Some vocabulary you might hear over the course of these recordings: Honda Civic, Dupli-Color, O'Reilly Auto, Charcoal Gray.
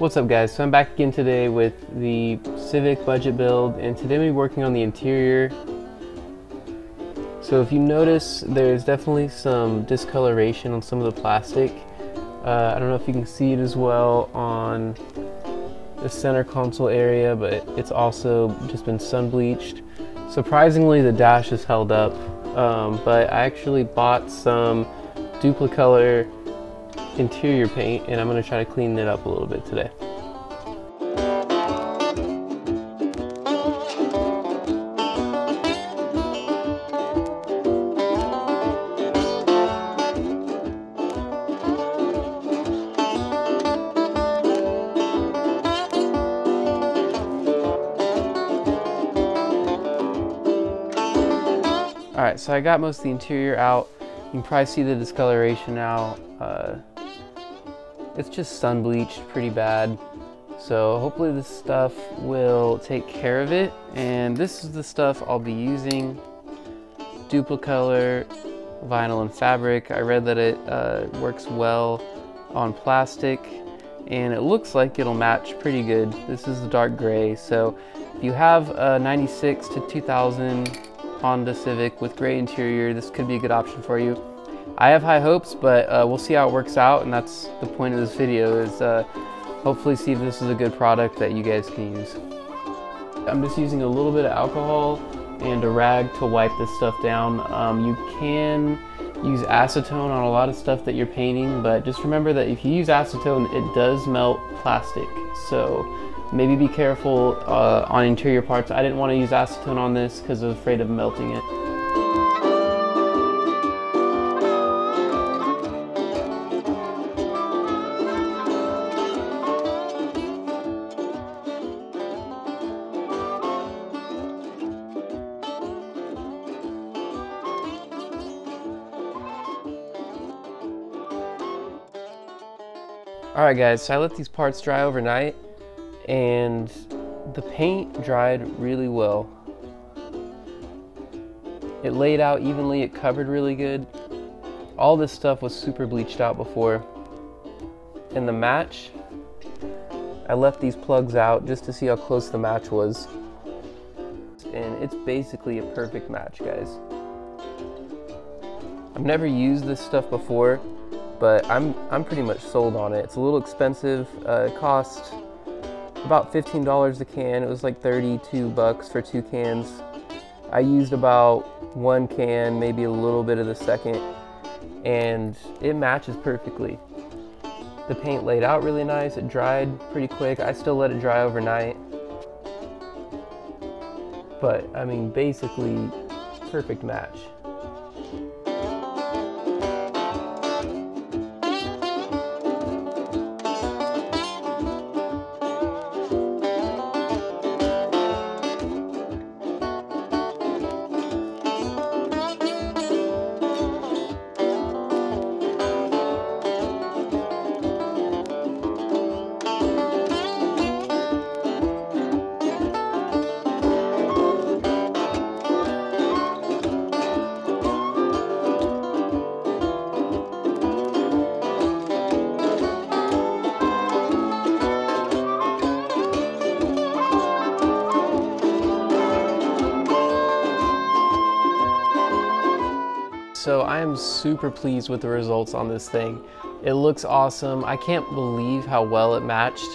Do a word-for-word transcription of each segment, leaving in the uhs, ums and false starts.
What's up guys, so I'm back again today with the Civic budget build, and today we're working on the interior. So if you notice, there's definitely some discoloration on some of the plastic. Uh, I don't know if you can see it as well on the center console area, but it's also just been sun bleached. Surprisingly, the dash is held up, um, but I actually bought some Dupli-Color interior paint, and I'm going to try to clean it up a little bit today. Alright, so I got most of the interior out. You can probably see the discoloration now. Uh, It's just sun bleached pretty bad, so hopefully this stuff will take care of it. And this is the stuff I'll be using: Dupli-Color, vinyl, and fabric. I read that it uh, works well on plastic, and it looks like it'll match pretty good. This is the dark gray, so if you have a ninety-six to two thousand Honda Civic with gray interior, this could be a good option for you. I have high hopes, but uh, we'll see how it works out, and that's the point of this video, is uh, hopefully see if this is a good product that you guys can use. I'm just using a little bit of alcohol and a rag to wipe this stuff down. Um, you can use acetone on a lot of stuff that you're painting, but just remember that if you use acetone, it does melt plastic, so maybe be careful uh, on interior parts. I didn't want to use acetone on this because I was afraid of melting it. Alright guys, so I let these parts dry overnight, and the paint dried really well. It laid out evenly, it covered really good. All this stuff was super bleached out before. And the match, I left these plugs out just to see how close the match was. And it's basically a perfect match, guys. I've never used this stuff before, but I'm, I'm pretty much sold on it. It's a little expensive. Uh, it cost about fifteen dollars a can. It was like thirty-two bucks for two cans. I used about one can, maybe a little bit of the second, and it matches perfectly. The paint laid out really nice. It dried pretty quick. I still let it dry overnight. But I mean, basically, perfect match. So I am super pleased with the results on this thing. It looks awesome. I can't believe how well it matched,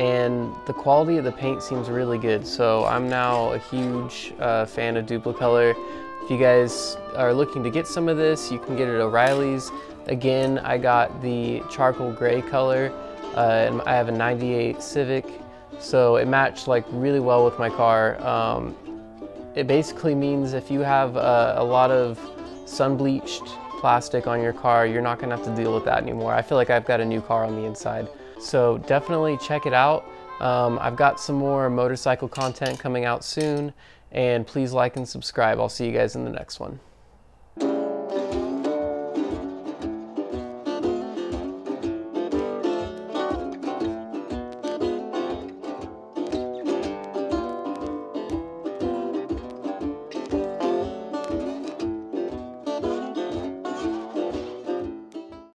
and the quality of the paint seems really good. So I'm now a huge uh, fan of Dupli-Color. If you guys are looking to get some of this, you can get it at O'Reilly's. Again, I got the charcoal gray color, uh, and I have a ninety-eight Civic, so it matched like really well with my car. Um, it basically means if you have uh, a lot of sun-bleached plastic on your car, you're not gonna have to deal with that anymore. I feel like I've got a new car on the inside. So definitely check it out. Um, I've got some more motorcycle content coming out soon, and please like and subscribe. I'll see you guys in the next one.